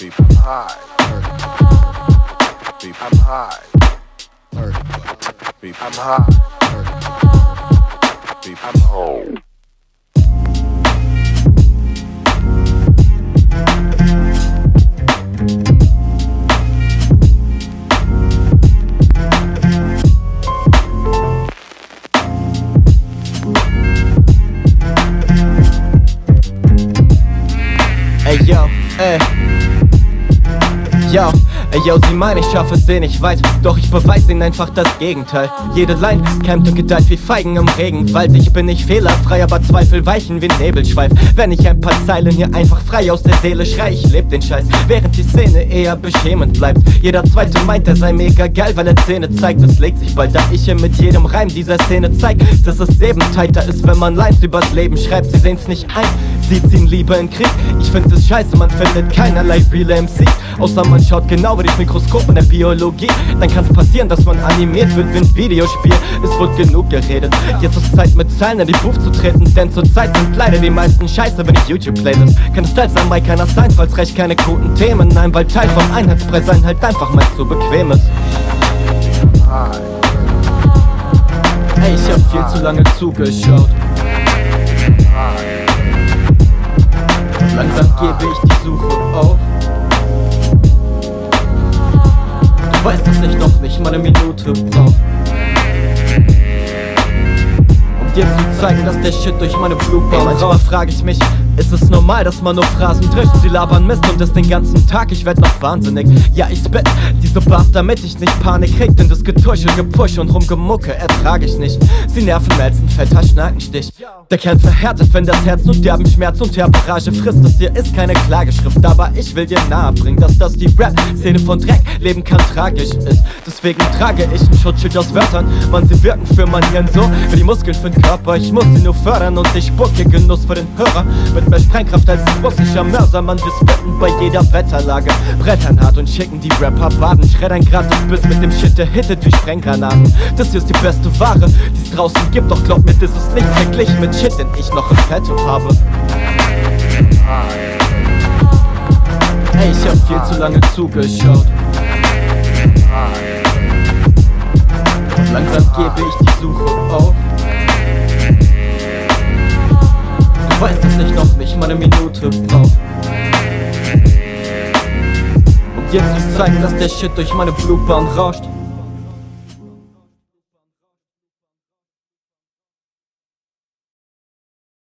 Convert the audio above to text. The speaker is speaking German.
I'm high. Yo, sie meinen, ich schaffe es denen, ich weiß, doch ich beweise ihnen einfach das Gegenteil. Jede Line kämmt und gedeiht wie Feigen im Regenwald. Ich bin nicht fehlerfrei, aber Zweifel weichen wie Nebelschweif. Wenn ich ein paar Zeilen hier einfach frei aus der Seele schrei, ich leb den Scheiß, während die Szene eher beschämend bleibt. Jeder Zweite meint, er sei mega geil, weil er Zähne zeigt. Das legt sich bald, da ich hier mit jedem Reim dieser Szene zeigt, dass es eben tighter ist, wenn man Lines übers Leben schreibt. Sie sehen's nicht ein, sie ziehen lieber in Krieg. Ich find es scheiße, man findet keinerlei reale MCs, außer man schaut genau über das Mikroskop in der Biologie. Dann kann's passieren, dass man animiert wird wie ein Videospiel. Es wird genug geredet, jetzt ist Zeit mit Zeilen in die Proof zu treten, denn zur Zeit sind leider die meisten scheiße, wenn ich YouTube-Playlist. Kann es teils sein, bei keiner Science, weil's recht keine guten Themen. Nein, weil Teil vom Einheitsbrei sein halt einfach meist so bequem ist. Ey, ich hab viel zu lange zugeschaut. Langsam gebe ich die Suche auf. Du weißt, dass ich noch nicht mal eine Minute brauch, um dir zu zeigen, dass der Shit durch meine Blutbahn raus. Manchmal frag ich mich, ist es normal, dass man nur Phrasen trifft? Sie labern Mist und das den ganzen Tag, ich werd noch wahnsinnig. Ja, ich spit diese Bars, damit ich nicht Panik krieg, denn das Getäusch und Gepusch und Rumgemucke ertrag ich nicht. Sie nerven mehr als ein fetter Schnakenstich. Der Kern verhärtet, wenn das Herz nur derben Schmerz und Herberage frisst. Das hier ist keine Klageschrift, aber ich will dir nahe bringen, dass das die Rap-Szene von Dreck leben kann, tragisch ist. Deswegen trage ich ein Schutzschild aus Wörtern, man, sie wirken für mein Hirn so wie die Muskeln für den Körper. Ich muss sie nur fördern und ich spucke Genuss für den Hörer. Mit mehr Sprengkraft als ein russischer Mörsermann, wir spitten bei jeder Wetterlage, brettern hart und schicken die Rapper baden, schreddern gratis bis mit dem Shit, der hittet wie Sprenggranaten. Das hier ist die beste Ware, die es draußen gibt, doch glaub mir, das ist nicht verglichen mit Shit, den ich noch im Petto habe. Ey, ich hab viel zu lange zugeschaut. Langsam gebe ich die Suche auf. Du weißt, dass ich noch nicht mal eine Minute brauch, um dir zu zeigen, dass der Shit durch meine Blutbahn rauscht.